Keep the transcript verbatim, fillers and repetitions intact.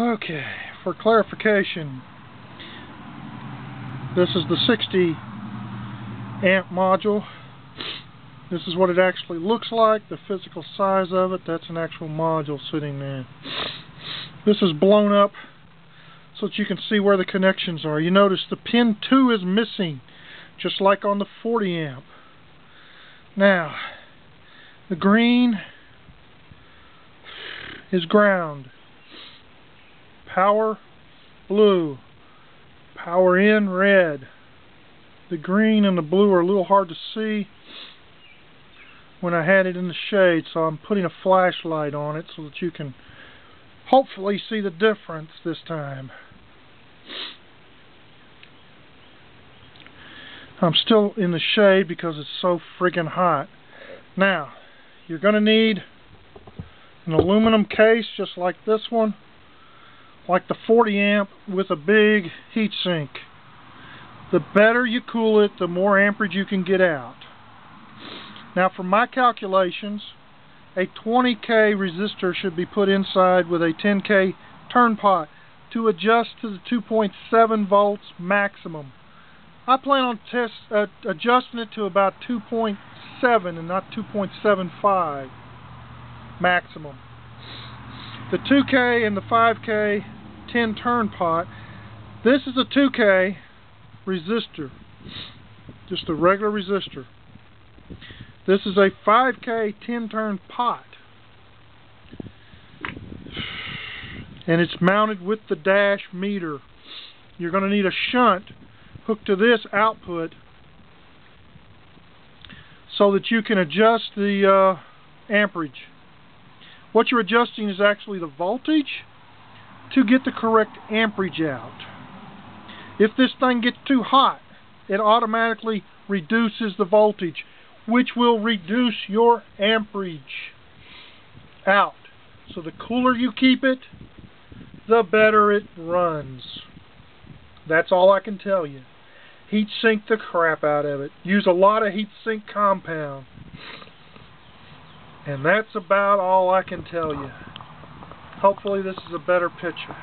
Okay, for clarification, this is the sixty amp module. This is what it actually looks like, the physical size of it. That's an actual module sitting there. This is blown up so that you can see where the connections are. You notice the pin two is missing, just like on the forty amp. Now, the green is ground. Power blue, power in red. The green and the blue are a little hard to see when I had it in the shade, so I'm putting a flashlight on it so that you can hopefully see the difference this time. I'm still in the shade because it's so friggin' hot. Now, you're gonna need an aluminum case just like this one, like the forty amp, with a big heat sink. The better you cool it, the more amperage you can get out. Now, from my calculations, a twenty K resistor should be put inside with a ten K turnpot to adjust to the two point seven volts maximum. I plan on test, uh, adjusting it to about two point seven and not two point seven five maximum. The two K and the five K ten turn pot, this is a two K resistor, just a regular resistor. This is a five K ten turn pot, and it's mounted with the dash meter. You're going to need a shunt hooked to this output so that you can adjust the uh, amperage. What you're adjusting is actually the voltage to get the correct amperage out. If this thing gets too hot, it automatically reduces the voltage, which will reduce your amperage out. So the cooler you keep it, the better it runs. That's all I can tell you. Heat sink the crap out of it. Use a lot of heat sink compound. And that's about all I can tell you. Hopefully this is a better picture.